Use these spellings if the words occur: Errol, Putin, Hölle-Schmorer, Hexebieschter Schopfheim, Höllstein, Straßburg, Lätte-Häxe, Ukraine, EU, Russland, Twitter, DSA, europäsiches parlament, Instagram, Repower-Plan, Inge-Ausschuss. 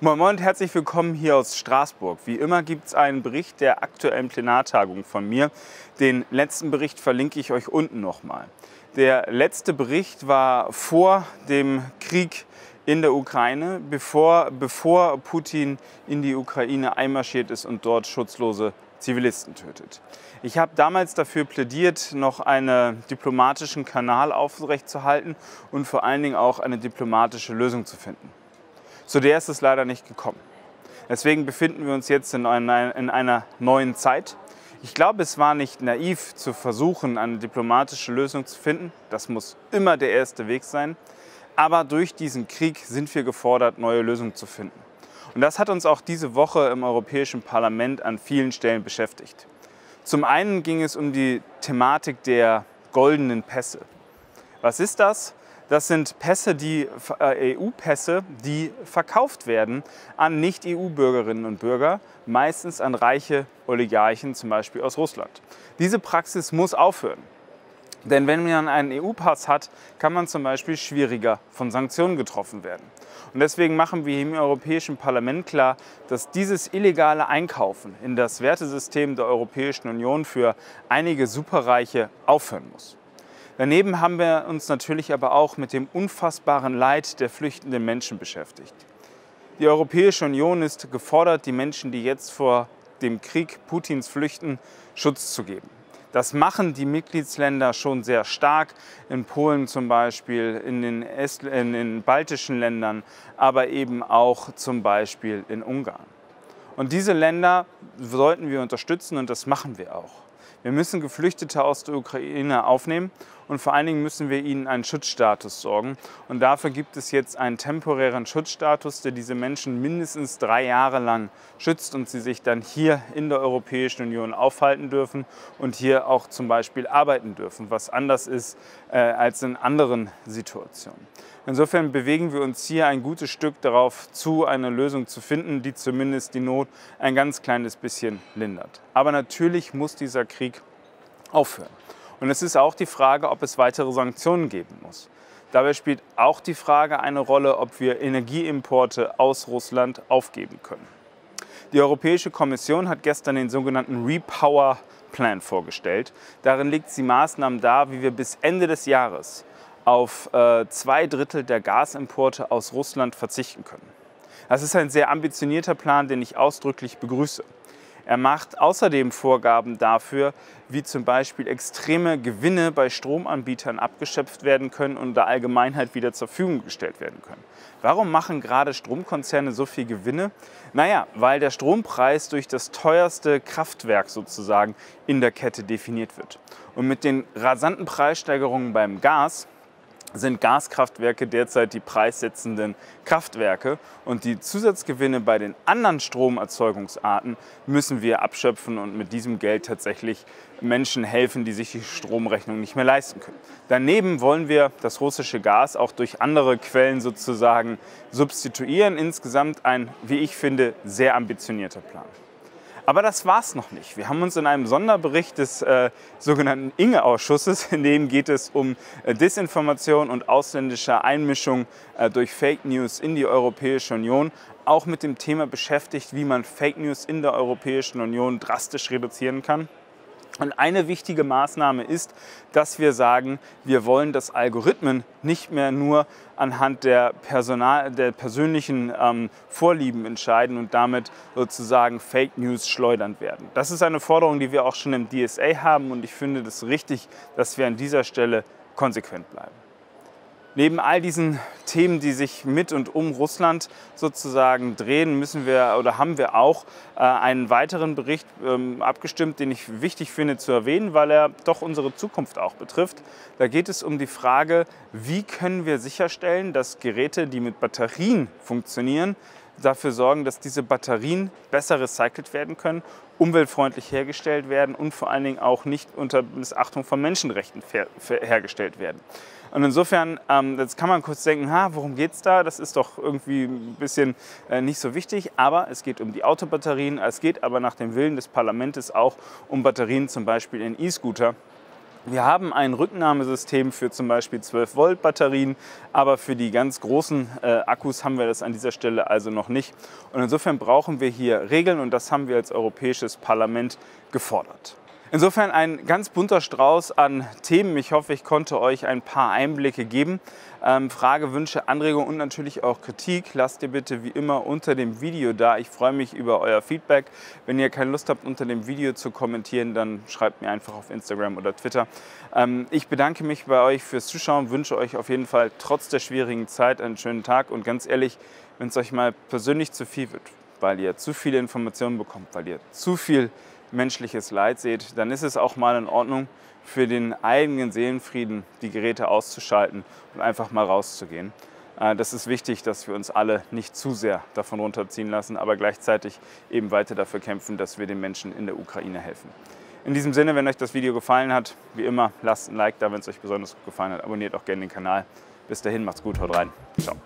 Moin Moin und herzlich willkommen hier aus Straßburg. Wie immer gibt es einen Bericht der aktuellen Plenartagung von mir. Den letzten Bericht verlinke ich euch unten nochmal. Der letzte Bericht war vor dem Krieg in der Ukraine, bevor Putin in die Ukraine einmarschiert ist und dort schutzlose Zivilisten tötet. Ich habe damals dafür plädiert, noch einen diplomatischen Kanal aufrechtzuerhalten und vor allen Dingen auch eine diplomatische Lösung zu finden. Zu der ist es leider nicht gekommen. Deswegen befinden wir uns jetzt in einer neuen Zeit. Ich glaube, es war nicht naiv zu versuchen, eine diplomatische Lösung zu finden. Das muss immer der erste Weg sein. Aber durch diesen Krieg sind wir gefordert, neue Lösungen zu finden. Und das hat uns auch diese Woche im Europäischen Parlament an vielen Stellen beschäftigt. Zum einen ging es um die Thematik der goldenen Pässe. Was ist das? Das sind Pässe, die EU-Pässe, die verkauft werden an Nicht-EU-Bürgerinnen und Bürger, meistens an reiche Oligarchen, zum Beispiel aus Russland. Diese Praxis muss aufhören. Denn wenn man einen EU-Pass hat, kann man zum Beispiel schwieriger von Sanktionen getroffen werden. Und deswegen machen wir im Europäischen Parlament klar, dass dieses illegale Einkaufen in das Wertesystem der Europäischen Union für einige Superreiche aufhören muss. Daneben haben wir uns natürlich aber auch mit dem unfassbaren Leid der flüchtenden Menschen beschäftigt. Die Europäische Union ist gefordert, die Menschen, die jetzt vor dem Krieg Putins flüchten, Schutz zu geben. Das machen die Mitgliedsländer schon sehr stark, in Polen zum Beispiel, in den baltischen Ländern, aber eben auch zum Beispiel in Ungarn. Und diese Länder sollten wir unterstützen und das machen wir auch. Wir müssen Geflüchtete aus der Ukraine aufnehmen und vor allen Dingen müssen wir ihnen einen Schutzstatus sorgen. Und dafür gibt es jetzt einen temporären Schutzstatus, der diese Menschen mindestens 3 Jahre lang schützt und sie sich dann hier in der Europäischen Union aufhalten dürfen und hier auch zum Beispiel arbeiten dürfen, was anders ist als in anderen Situationen. Insofern bewegen wir uns hier ein gutes Stück darauf zu, eine Lösung zu finden, die zumindest die Not ein ganz kleines bisschen lindert. Aber natürlich muss dieser Krieg aufhören. Und es ist auch die Frage, ob es weitere Sanktionen geben muss. Dabei spielt auch die Frage eine Rolle, ob wir Energieimporte aus Russland aufgeben können. Die Europäische Kommission hat gestern den sogenannten Repower-Plan vorgestellt. Darin legt sie Maßnahmen dar, wie wir bis Ende des Jahres auf 2/3 der Gasimporte aus Russland verzichten können. Das ist ein sehr ambitionierter Plan, den ich ausdrücklich begrüße. Er macht außerdem Vorgaben dafür, wie zum Beispiel extreme Gewinne bei Stromanbietern abgeschöpft werden können und der Allgemeinheit wieder zur Verfügung gestellt werden können. Warum machen gerade Stromkonzerne so viel Gewinne? Naja, weil der Strompreis durch das teuerste Kraftwerk sozusagen in der Kette definiert wird. Und mit den rasanten Preissteigerungen beim Gas sind Gaskraftwerke derzeit die preissetzenden Kraftwerke und die Zusatzgewinne bei den anderen Stromerzeugungsarten müssen wir abschöpfen und mit diesem Geld tatsächlich Menschen helfen, die sich die Stromrechnung nicht mehr leisten können. Daneben wollen wir das russische Gas auch durch andere Quellen sozusagen substituieren. Insgesamt ein, wie ich finde, sehr ambitionierter Plan. Aber das war es noch nicht. Wir haben uns in einem Sonderbericht des sogenannten Inge-Ausschusses, in dem geht es um Desinformation und ausländische Einmischung durch Fake News in die Europäische Union, auch mit dem Thema beschäftigt, wie man Fake News in der Europäischen Union drastisch reduzieren kann. Und eine wichtige Maßnahme ist, dass wir sagen, wir wollen, dass Algorithmen nicht mehr nur anhand der persönlichen Vorlieben entscheiden und damit sozusagen Fake News schleudernd werden. Das ist eine Forderung, die wir auch schon im DSA haben und ich finde das richtig, dass wir an dieser Stelle konsequent bleiben. Neben all diesen Themen, die sich mit und um Russland sozusagen drehen, müssen wir oder haben wir auch einen weiteren Bericht abgestimmt, den ich wichtig finde zu erwähnen, weil er doch unsere Zukunft auch betrifft. Da geht es um die Frage, wie können wir sicherstellen, dass Geräte, die mit Batterien funktionieren, dafür sorgen, dass diese Batterien besser recycelt werden können, umweltfreundlich hergestellt werden und vor allen Dingen auch nicht unter Missachtung von Menschenrechten hergestellt werden. Und insofern, jetzt kann man kurz denken, worum geht es da? Das ist doch irgendwie ein bisschen nicht so wichtig, aber es geht um die Autobatterien, es geht aber nach dem Willen des Parlaments auch um Batterien zum Beispiel in E-Scooter, Wir haben ein Rücknahmesystem für zum Beispiel 12-Volt-Batterien, aber für die ganz großen Akkus haben wir das an dieser Stelle also noch nicht. Und insofern brauchen wir hier Regeln und das haben wir als Europäisches Parlament gefordert. Insofern ein ganz bunter Strauß an Themen. Ich hoffe, ich konnte euch ein paar Einblicke geben. Frage, Wünsche, Anregungen und natürlich auch Kritik. Lasst ihr bitte wie immer unter dem Video da. Ich freue mich über euer Feedback. Wenn ihr keine Lust habt, unter dem Video zu kommentieren, dann schreibt mir einfach auf Instagram oder Twitter. Ich bedanke mich bei euch fürs Zuschauen, wünsche euch auf jeden Fall trotz der schwierigen Zeit einen schönen Tag. Und ganz ehrlich, wenn es euch mal persönlich zu viel wird, weil ihr zu viele Informationen bekommt, weil ihr zu viel menschliches Leid seht, dann ist es auch mal in Ordnung, für den eigenen Seelenfrieden die Geräte auszuschalten und einfach mal rauszugehen. Das ist wichtig, dass wir uns alle nicht zu sehr davon runterziehen lassen, aber gleichzeitig eben weiter dafür kämpfen, dass wir den Menschen in der Ukraine helfen. In diesem Sinne, wenn euch das Video gefallen hat, wie immer, lasst ein Like da, wenn es euch besonders gut gefallen hat. Abonniert auch gerne den Kanal. Bis dahin, macht's gut, haut rein. Ciao.